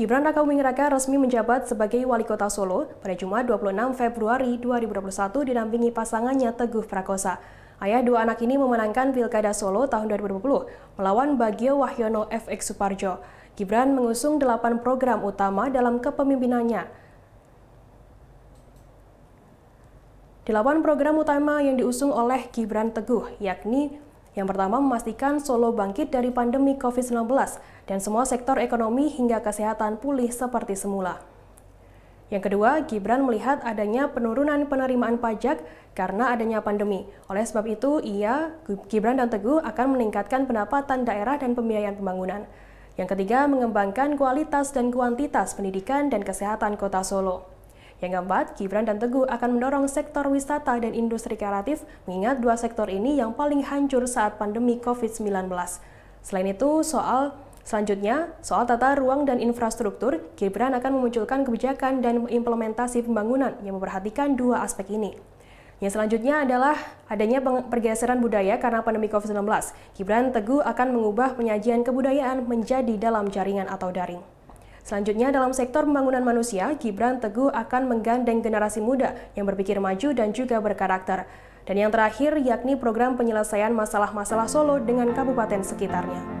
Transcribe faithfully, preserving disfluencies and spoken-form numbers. Gibran Rakabuming Raka resmi menjabat sebagai Wali Kota Solo pada Jumat dua puluh enam Februari dua ribu dua puluh satu didampingi pasangannya Teguh Prakosa. Ayah dua anak ini memenangkan Pilkada Solo tahun dua ribu dua puluh melawan Bagio Wahyono F X Suparjo. Gibran mengusung delapan program utama dalam kepemimpinannya. Delapan program utama yang diusung oleh Gibran Teguh, yakni yang pertama memastikan Solo bangkit dari pandemi COVID sembilan belas dan semua sektor ekonomi hingga kesehatan pulih seperti semula. Yang kedua, Gibran melihat adanya penurunan penerimaan pajak karena adanya pandemi. Oleh sebab itu, ia, Gibran dan Teguh akan meningkatkan pendapatan daerah dan pembiayaan pembangunan. Yang ketiga, mengembangkan kualitas dan kuantitas pendidikan dan kesehatan Kota Solo. Yang keempat, Gibran dan Teguh akan mendorong sektor wisata dan industri kreatif, mengingat dua sektor ini yang paling hancur saat pandemi COVID sembilan belas. Selain itu, soal selanjutnya, soal tata ruang dan infrastruktur, Gibran akan memunculkan kebijakan dan implementasi pembangunan yang memperhatikan dua aspek ini. Yang selanjutnya adalah adanya pergeseran budaya karena pandemi COVID sembilan belas. Gibran Teguh akan mengubah penyajian kebudayaan menjadi dalam jaringan atau daring. Selanjutnya, dalam sektor pembangunan manusia, Gibran Teguh akan menggandeng generasi muda yang berpikir maju dan juga berkarakter. Dan yang terakhir, yakni program penyelesaian masalah-masalah Solo dengan kabupaten sekitarnya.